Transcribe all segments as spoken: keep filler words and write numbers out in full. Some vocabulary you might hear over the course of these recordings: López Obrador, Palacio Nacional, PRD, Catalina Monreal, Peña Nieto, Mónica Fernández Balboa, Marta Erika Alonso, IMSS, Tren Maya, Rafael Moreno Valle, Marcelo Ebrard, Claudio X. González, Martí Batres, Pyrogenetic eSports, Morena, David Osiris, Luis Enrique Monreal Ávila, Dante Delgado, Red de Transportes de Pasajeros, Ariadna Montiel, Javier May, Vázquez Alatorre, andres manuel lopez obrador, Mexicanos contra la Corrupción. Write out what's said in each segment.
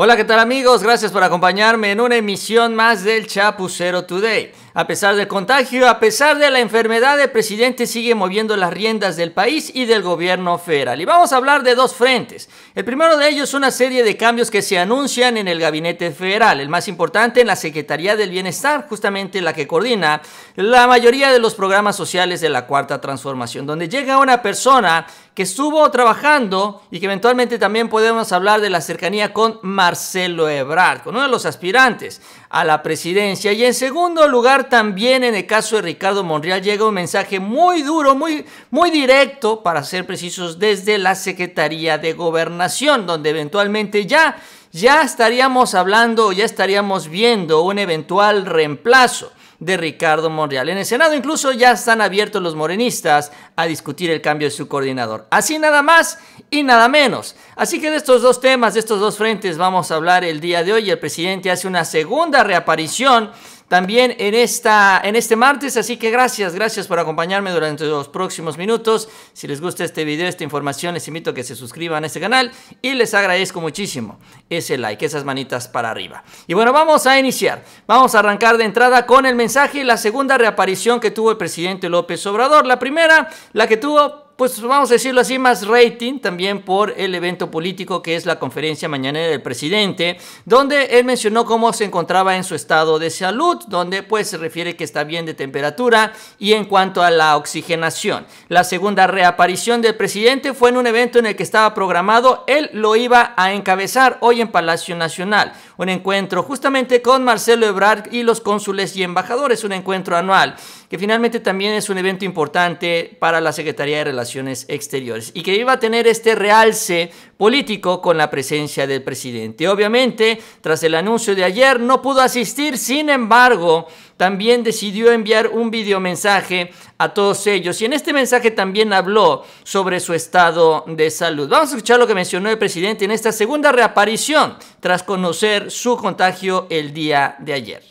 Hola, ¿qué tal amigos? Gracias por acompañarme en una emisión más del Chapucero Today. A pesar del contagio, a pesar de la enfermedad, el presidente sigue moviendo las riendas del país y del gobierno federal. Y vamos a hablar de dos frentes. El primero de ellos es una serie de cambios que se anuncian en el gabinete federal. El más importante en la Secretaría del Bienestar, justamente la que coordina la mayoría de los programas sociales de la Cuarta Transformación, donde llega una persona que estuvo trabajando y que eventualmente también podemos hablar de la cercanía con Marcelo Ebrard, con uno de los aspirantes a la presidencia. Y en segundo lugar, también en el caso de Ricardo Monreal, llega un mensaje muy duro, muy, muy directo, para ser precisos, desde la Secretaría de Gobernación, donde eventualmente ya, ya estaríamos hablando, ya estaríamos viendo un eventual reemplazo de Ricardo Monreal. En el Senado incluso ya están abiertos los morenistas a discutir el cambio de su coordinador. Así nada más y nada menos. Así que de estos dos temas, de estos dos frentes vamos a hablar el día de hoy. El presidente hace una segunda reaparición también en, esta, en este martes, así que gracias, gracias por acompañarme durante los próximos minutos. Si les gusta este video, esta información, les invito a que se suscriban a este canal y les agradezco muchísimo ese like, esas manitas para arriba. Y bueno, vamos a iniciar, vamos a arrancar de entrada con el mensaje y la segunda reaparición que tuvo el presidente López Obrador. La primera, la que tuvo, pues vamos a decirlo así, más rating también por el evento político que es la conferencia mañanera del presidente, donde él mencionó cómo se encontraba en su estado de salud, donde pues se refiere que está bien de temperatura y en cuanto a la oxigenación. La segunda reaparición del presidente fue en un evento en el que estaba programado, él lo iba a encabezar hoy en Palacio Nacional, un encuentro justamente con Marcelo Ebrard y los cónsules y embajadores, un encuentro anual, que finalmente también es un evento importante para la Secretaría de Relaciones Exteriores y que iba a tener este realce político con la presencia del presidente. Obviamente, tras el anuncio de ayer, no pudo asistir, sin embargo, también decidió enviar un videomensaje a todos ellos. Y en este mensaje también habló sobre su estado de salud. Vamos a escuchar lo que mencionó el presidente en esta segunda reaparición tras conocer su contagio el día de ayer.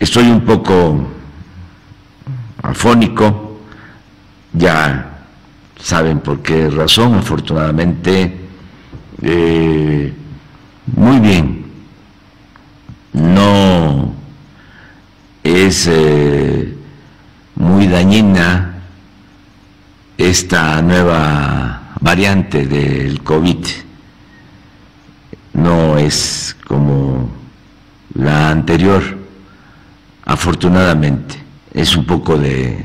Estoy un poco afónico. Ya saben por qué razón, afortunadamente, eh, muy bien, no es eh, muy dañina esta nueva variante del COVID, no es como la anterior, afortunadamente, es un poco de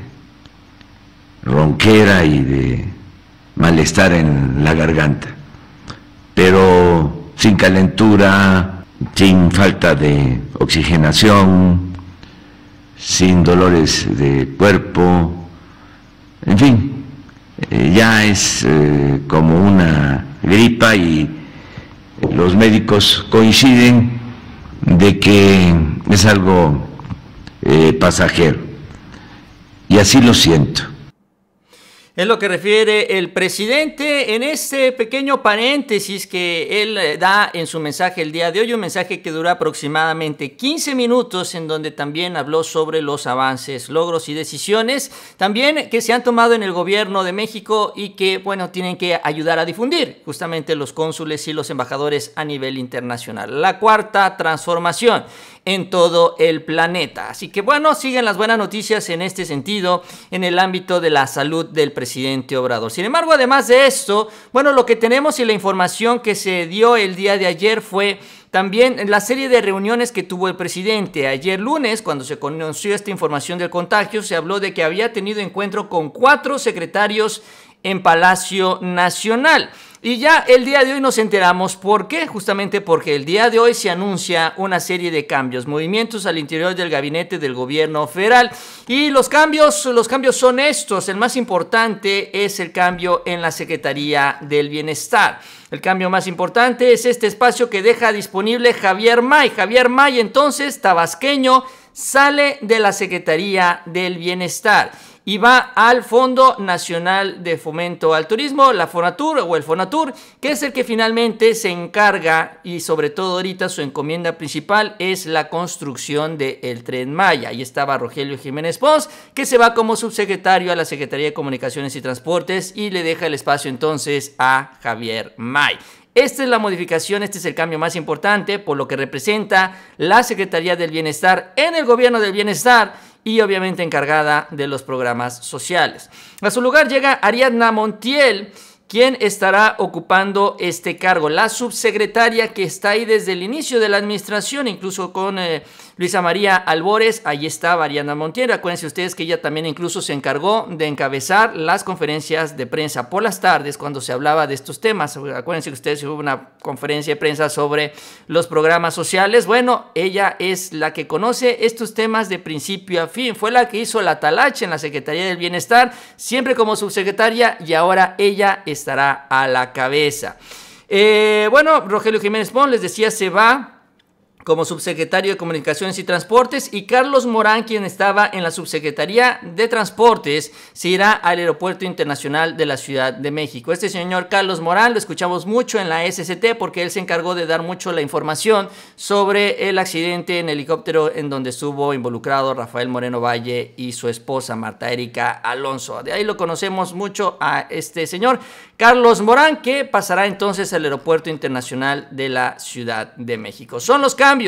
ronquera y de malestar en la garganta, pero sin calentura, sin falta de oxigenación, sin dolores de cuerpo, en fin, eh, ya es eh, como una gripa y los médicos coinciden de que es algo eh, pasajero y así lo siento. Es lo que refiere el presidente en este pequeño paréntesis que él da en su mensaje el día de hoy, un mensaje que dura aproximadamente quince minutos, en donde también habló sobre los avances, logros y decisiones también que se han tomado en el gobierno de México y que, bueno, tienen que ayudar a difundir justamente los cónsules y los embajadores a nivel internacional. La cuarta transformación en todo el planeta. Así que bueno, siguen las buenas noticias en este sentido, en el ámbito de la salud del presidente Obrador. Sin embargo, además de esto, bueno, lo que tenemos y la información que se dio el día de ayer fue también la serie de reuniones que tuvo el presidente. Ayer lunes, cuando se conoció esta información del contagio, se habló de que había tenido encuentro con cuatro secretarios en Palacio Nacional. Y ya el día de hoy nos enteramos por qué, justamente porque el día de hoy se anuncia una serie de cambios, movimientos al interior del gabinete del gobierno federal y los cambios, los cambios son estos. El más importante es el cambio en la Secretaría del Bienestar. El cambio más importante es este espacio que deja disponible Javier May. Javier May, entonces, tabasqueño, sale de la Secretaría del Bienestar y va al Fondo Nacional de Fomento al Turismo, la Fonatur o el Fonatur, que es el que finalmente se encarga y sobre todo ahorita su encomienda principal es la construcción del Tren Maya. Ahí estaba Rogelio Jiménez Pons, que se va como subsecretario a la Secretaría de Comunicaciones y Transportes y le deja el espacio entonces a Javier May. Esta es la modificación, este es el cambio más importante, por lo que representa la Secretaría del Bienestar en el Gobierno del Bienestar y obviamente encargada de los programas sociales. A su lugar llega Ariadna Montiel, quien estará ocupando este cargo, la subsecretaria que está ahí desde el inicio de la administración, incluso con eh, Luisa María Albores. Ahí está Ariadna Montiel. Acuérdense ustedes que ella también incluso se encargó de encabezar las conferencias de prensa por las tardes cuando se hablaba de estos temas. Acuérdense que ustedes hubo una conferencia de prensa sobre los programas sociales. Bueno, ella es la que conoce estos temas de principio a fin. Fue la que hizo la talacha en la Secretaría del Bienestar, siempre como subsecretaria, y ahora ella está estará a la cabeza. Eh, bueno, Rogelio Jiménez Pons, les decía, se va como subsecretario de Comunicaciones y Transportes, y Carlos Morán, quien estaba en la subsecretaría de Transportes, se irá al Aeropuerto Internacional de la Ciudad de México. Este señor Carlos Morán lo escuchamos mucho en la S S T porque él se encargó de dar mucho la información sobre el accidente en helicóptero en donde estuvo involucrado Rafael Moreno Valle y su esposa Marta Erika Alonso. De ahí lo conocemos mucho a este señor Carlos Morán, que pasará entonces al Aeropuerto Internacional de la Ciudad de México. Son los cambios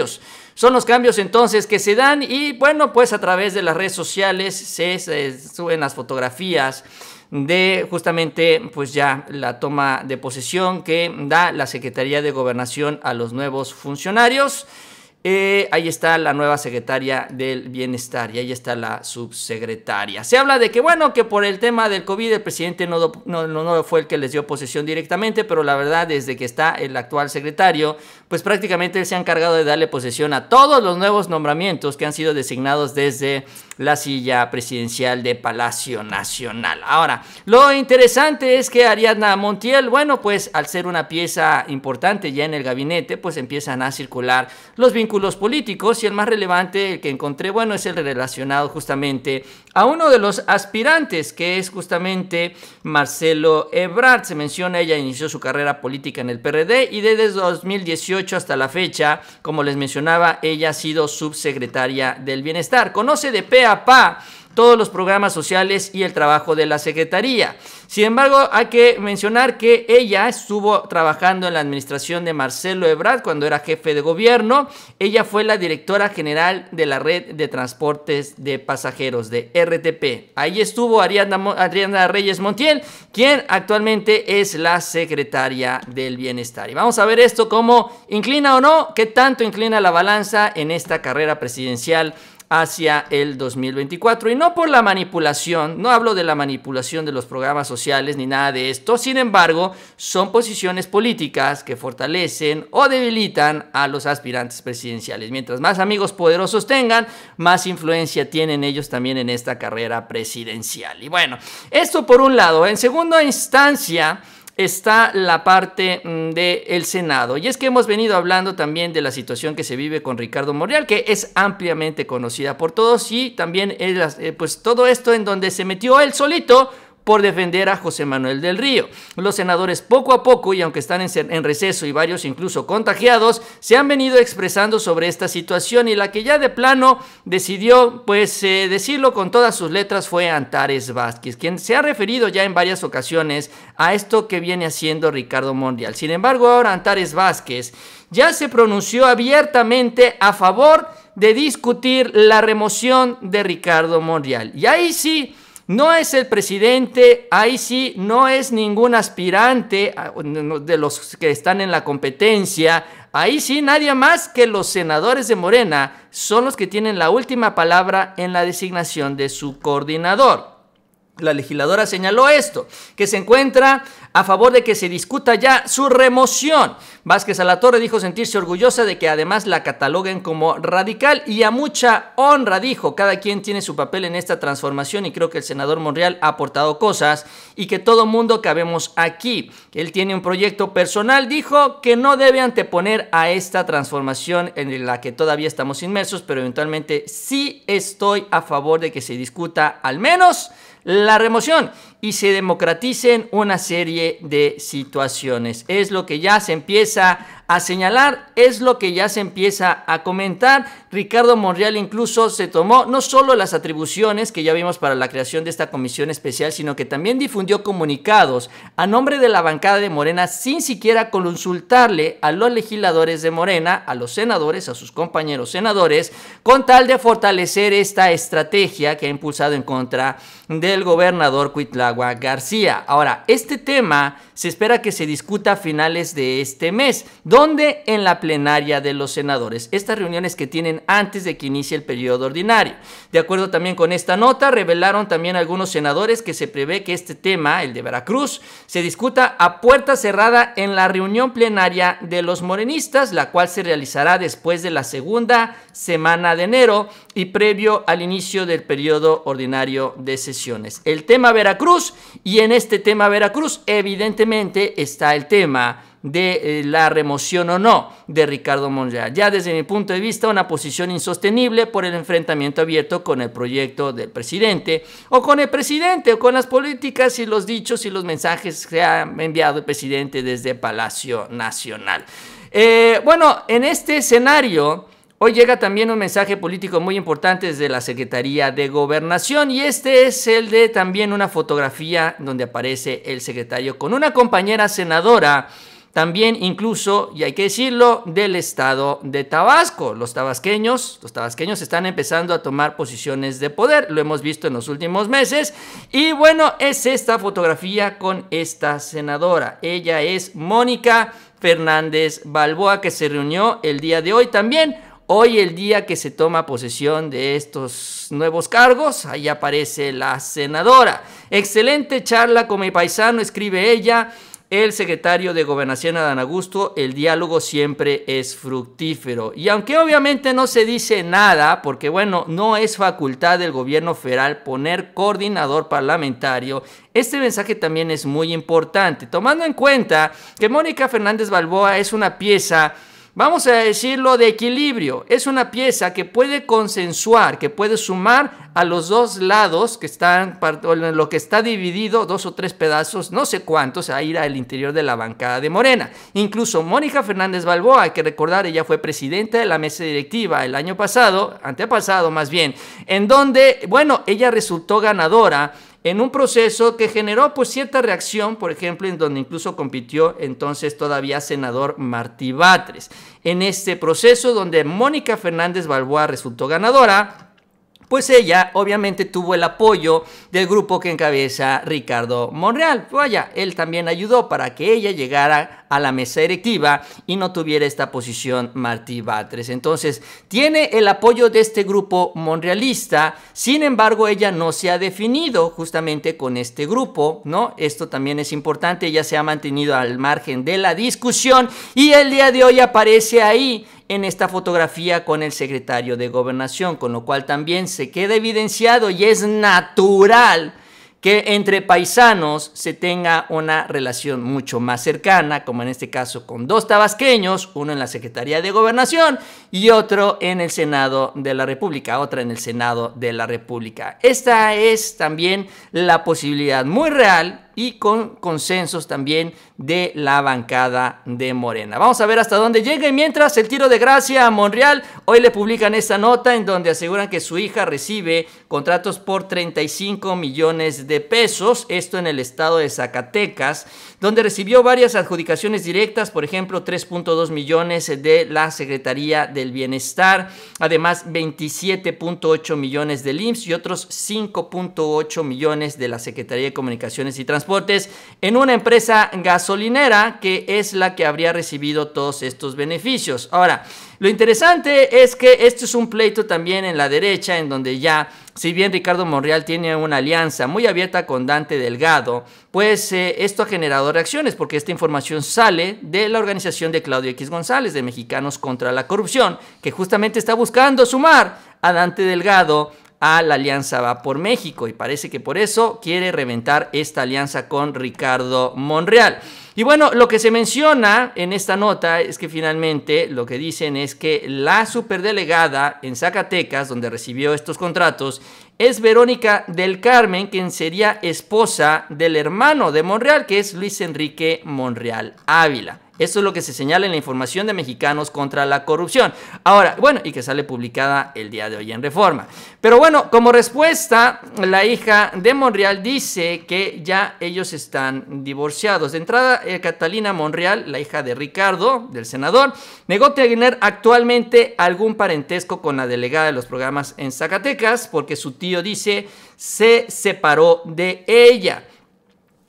Son los cambios entonces que se dan, y bueno, pues a través de las redes sociales se, se suben las fotografías de justamente pues ya la toma de posesión que da la Secretaría de Gobernación a los nuevos funcionarios. Eh, ahí está la nueva secretaria del Bienestar y ahí está la subsecretaria. Se habla de que, bueno, que por el tema del COVID el presidente no, no, no fue el que les dio posesión directamente, pero la verdad, desde que está el actual secretario, pues prácticamente él se ha encargado de darle posesión a todos los nuevos nombramientos que han sido designados desde la silla presidencial de Palacio Nacional. Ahora, lo interesante es que Ariadna Montiel, bueno, pues al ser una pieza importante ya en el gabinete, pues empiezan a circular los vínculos políticos, y el más relevante, el que encontré, bueno, es el relacionado justamente a uno de los aspirantes, que es justamente Marcelo Ebrard. Se menciona, ella inició su carrera política en el P R D y desde dos mil dieciocho hasta la fecha, como les mencionaba, ella ha sido subsecretaria del Bienestar. Conoce de pe a pa todos los programas sociales y el trabajo de la Secretaría. Sin embargo, hay que mencionar que ella estuvo trabajando en la administración de Marcelo Ebrard cuando era jefe de gobierno. Ella fue la directora general de la Red de Transportes de Pasajeros, de R T P. Ahí estuvo Adriana, Adriana Reyes Montiel, quien actualmente es la secretaria del Bienestar. Y vamos a ver esto cómo inclina o no, qué tanto inclina la balanza en esta carrera presidencial hacia el dos mil veinticuatro, y no por la manipulación, no hablo de la manipulación de los programas sociales ni nada de esto. Sin embargo, son posiciones políticas que fortalecen o debilitan a los aspirantes presidenciales. Mientras más amigos poderosos tengan, más influencia tienen ellos también en esta carrera presidencial. Y bueno, esto por un lado. En segunda instancia está la parte del Senado, y es que hemos venido hablando también de la situación que se vive con Ricardo Monreal, que es ampliamente conocida por todos, y también pues todo esto en donde se metió él solito por defender a José Manuel del Río. Los senadores poco a poco, y aunque están en receso y varios incluso contagiados, se han venido expresando sobre esta situación, y la que ya de plano decidió pues eh, decirlo con todas sus letras fue Antares Vázquez, quien se ha referido ya en varias ocasiones a esto que viene haciendo Ricardo Monreal. Sin embargo, ahora Antares Vázquez ya se pronunció abiertamente a favor de discutir la remoción de Ricardo Monreal. Y ahí sí no es el presidente, ahí sí no es ningún aspirante de los que están en la competencia, ahí sí nadie más que los senadores de Morena son los que tienen la última palabra en la designación de su coordinador. La legisladora señaló esto, que se encuentra a favor de que se discuta ya su remoción. Vázquez Alatorre dijo sentirse orgullosa de que además la cataloguen como radical, y a mucha honra, dijo, cada quien tiene su papel en esta transformación y creo que el senador Monreal ha aportado cosas y que todo mundo cabemos aquí. Él tiene un proyecto personal, dijo, que no debe anteponer a esta transformación en la que todavía estamos inmersos, pero eventualmente sí estoy a favor de que se discuta al menos la remoción y se democraticen una serie de situaciones. Es lo que ya se empieza a señalar, es lo que ya se empieza a comentar. Ricardo Monreal incluso se tomó no solo las atribuciones que ya vimos para la creación de esta comisión especial, sino que también difundió comunicados a nombre de la bancada de Morena sin siquiera consultarle a los legisladores de Morena, a los senadores, a sus compañeros senadores, con tal de fortalecer esta estrategia que ha impulsado en contra del gobernador Cuitláhuac García. Ahora, este tema se espera que se discuta a finales de este mes, donde en la plenaria de los senadores, estas reuniones que tienen antes de que inicie el periodo ordinario. De acuerdo también con esta nota, revelaron también algunos senadores que se prevé que este tema, el de Veracruz, se discuta a puerta cerrada en la reunión plenaria de los morenistas, la cual se realizará después de la segunda semana de enero y previo al inicio del periodo ordinario de sesiones. El tema Veracruz, y en este tema Veracruz evidentemente está el tema de la remoción o no de Ricardo Monreal. Ya desde mi punto de vista, una posición insostenible por el enfrentamiento abierto con el proyecto del presidente o con el presidente o con las políticas y los dichos y los mensajes que ha enviado el presidente desde Palacio Nacional. Eh, bueno, en este escenario, hoy llega también un mensaje político muy importante desde la Secretaría de Gobernación, y este es el de también una fotografía donde aparece el secretario con una compañera senadora, también incluso, y hay que decirlo, del estado de Tabasco. Los tabasqueños, los tabasqueños están empezando a tomar posiciones de poder, lo hemos visto en los últimos meses, y bueno, es esta fotografía con esta senadora. Ella es Mónica Fernández Balboa, que se reunió el día de hoy también. Hoy el día que se toma posesión de estos nuevos cargos, ahí aparece la senadora. Excelente charla con mi paisano, escribe ella. El secretario de Gobernación, Adán Augusto, el diálogo siempre es fructífero. Y aunque obviamente no se dice nada, porque bueno, no es facultad del gobierno federal poner coordinador parlamentario, este mensaje también es muy importante, tomando en cuenta que Mónica Fernández Balboa es una pieza, vamos a decirlo, de equilibrio. Es una pieza que puede consensuar, que puede sumar a los dos lados que están, lo que está dividido, dos o tres pedazos, no sé cuántos, a ir al interior de la bancada de Morena. Incluso Mónica Fernández Balboa, hay que recordar, ella fue presidenta de la mesa directiva el año pasado, antepasado más bien, en donde, bueno, ella resultó ganadora en un proceso que generó pues cierta reacción, por ejemplo, en donde incluso compitió entonces todavía senador Martí Batres. En este proceso donde Mónica Fernández Balboa resultó ganadora, pues ella obviamente tuvo el apoyo del grupo que encabeza Ricardo Monreal. Vaya, él también ayudó para que ella llegara a la mesa directiva y no tuviera esta posición Martí Batres. Entonces, tiene el apoyo de este grupo monrealista, sin embargo, ella no se ha definido justamente con este grupo, ¿no? Esto también es importante, ella se ha mantenido al margen de la discusión y el día de hoy aparece ahí, en esta fotografía con el secretario de Gobernación, con lo cual también se queda evidenciado y es natural que entre paisanos se tenga una relación mucho más cercana, como en este caso con dos tabasqueños, uno en la Secretaría de Gobernación y otro en el Senado de la República, otra en el Senado de la República. Esta es también la posibilidad muy real y con consensos también de la bancada de Morena. Vamos a ver hasta dónde llega, y mientras el tiro de gracia a Monreal. Hoy le publican esta nota en donde aseguran que su hija recibe contratos por treinta y cinco millones de pesos, esto en el estado de Zacatecas, donde recibió varias adjudicaciones directas, por ejemplo tres punto dos millones de la Secretaría del Bienestar, además veintisiete punto ocho millones del I M S S y otros cinco punto ocho millones de la Secretaría de Comunicaciones y Transportes Transportes en una empresa gasolinera que es la que habría recibido todos estos beneficios. Ahora, lo interesante es que esto es un pleito también en la derecha, en donde ya, si bien Ricardo Monreal tiene una alianza muy abierta con Dante Delgado, pues eh, esto ha generado reacciones, porque esta información sale de la organización de Claudio X. González, de Mexicanos contra la Corrupción, que justamente está buscando sumar a Dante Delgado a la alianza Va por México, y parece que por eso quiere reventar esta alianza con Ricardo Monreal. Y bueno, lo que se menciona en esta nota es que finalmente lo que dicen es que la superdelegada en Zacatecas, donde recibió estos contratos, es Verónica del Carmen, quien sería esposa del hermano de Monreal, que es Luis Enrique Monreal Ávila. Esto es lo que se señala en la información de Mexicanos contra la Corrupción. Ahora, bueno, y que sale publicada el día de hoy en Reforma. Pero bueno, como respuesta, la hija de Monreal dice que ya ellos están divorciados. De entrada, eh, Catalina Monreal, la hija de Ricardo, del senador, negó tener actualmente algún parentesco con la delegada de los programas en Zacatecas, porque su tío, dice, se separó de ella.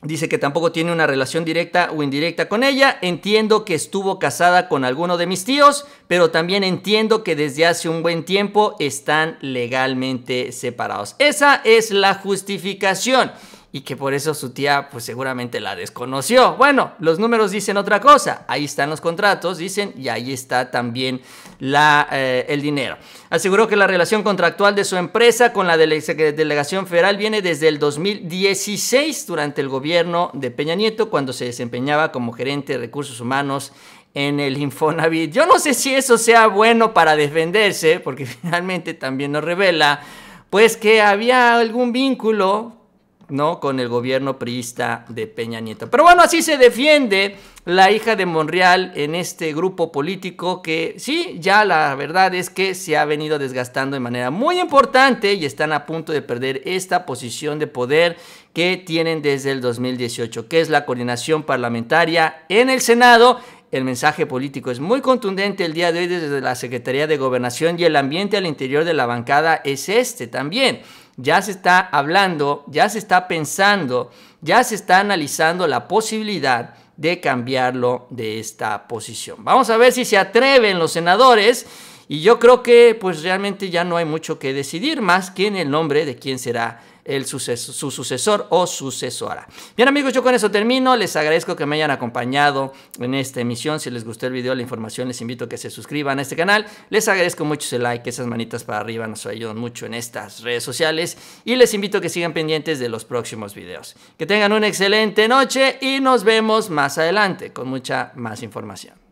Dice que tampoco tiene una relación directa o indirecta con ella. Entiendo que estuvo casada con alguno de mis tíos, pero también entiendo que desde hace un buen tiempo están legalmente separados. Esa es la justificación. Y que por eso su tía, pues seguramente la desconoció. Bueno, los números dicen otra cosa. Ahí están los contratos, dicen, y ahí está también la, eh, el dinero. Aseguró que la relación contractual de su empresa con la dele- delegación federal viene desde el dos mil dieciséis, durante el gobierno de Peña Nieto, cuando se desempeñaba como gerente de recursos humanos en el Infonavit. Yo no sé si eso sea bueno para defenderse, porque finalmente también nos revela, pues, que había algún vínculo, ¿no?, con el gobierno priista de Peña Nieto. Pero bueno, así se defiende la hija de Monreal en este grupo político que sí, ya la verdad es que se ha venido desgastando de manera muy importante y están a punto de perder esta posición de poder que tienen desde el dos mil dieciocho, que es la coordinación parlamentaria en el Senado. El mensaje político es muy contundente el día de hoy desde la Secretaría de Gobernación, y el ambiente al interior de la bancada es este también. Ya se está hablando, ya se está pensando, ya se está analizando la posibilidad de cambiarlo de esta posición. Vamos a ver si se atreven los senadores, y yo creo que pues realmente ya no hay mucho que decidir más que en el nombre de quién será el suceso, su sucesor o sucesora. Bien amigos, yo con eso termino. Les agradezco que me hayan acompañado en esta emisión. Si les gustó el video, la información, les invito a que se suscriban a este canal. Les agradezco mucho ese like, esas manitas para arriba nos ayudan mucho en estas redes sociales, y les invito a que sigan pendientes de los próximos videos. Que tengan una excelente noche y nos vemos más adelante con mucha más información.